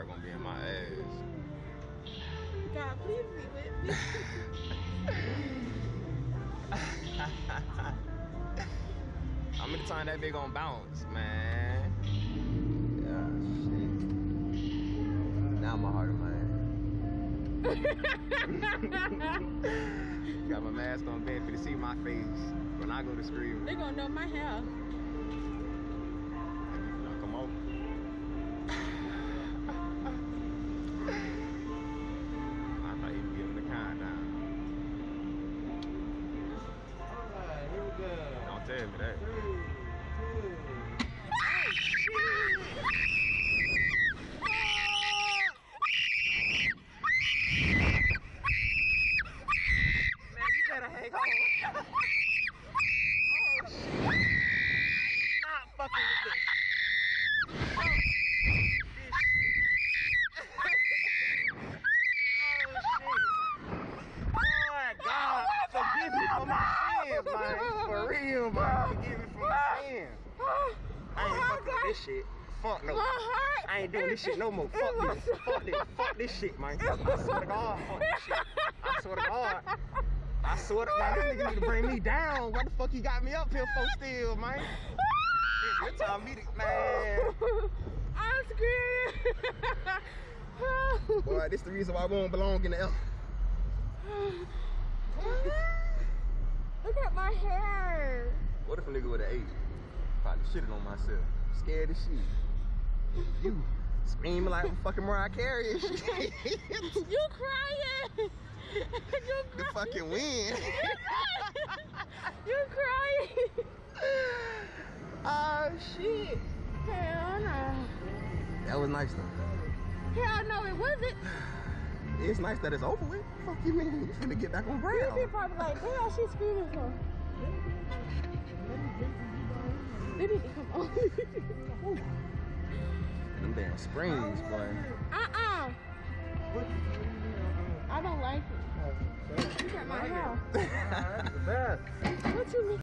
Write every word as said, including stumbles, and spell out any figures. fire gonna be in my ass. God, please be with me. How many times that bitch gonna bounce, man? Yeah, shit. Now my heart in my ass. Got my mask on bed for to see my face when I go to scream. They gonna know my hair. Tell me that. Man, you better hang on. Oh, shit. I'm not fucking with this. Like, for real, bro. Forgive me for my sin. I ain't fucking this shit. Fuck no. I ain't doing this shit no more. Fuck this. Fuck this. Fuck this shit, man. I swear to God, fuck this shit. I swear to God. I swear to God, this nigga need to bring me down. Why the fuck you got me up here for still, man? This time me to, man. I'm screaming. Boy, this the reason why we don't belong in the L. Look at my hair. What if a nigga would have ate? Probably shitted on myself. I'm scared as shit. You screaming like I'm fucking Mariah Carey and shit. You crying. You crying. The fucking wind. You crying. Oh shit. Hell no. That was nice though. Hell no, it wasn't. It's nice that it's over with. Fuck you, man. You finna get back on ground. You'd be probably like, damn, she's screaming for. They need to come on. Them damn springs, boy. Uh-uh. I don't like it. Look at my house. What you mean?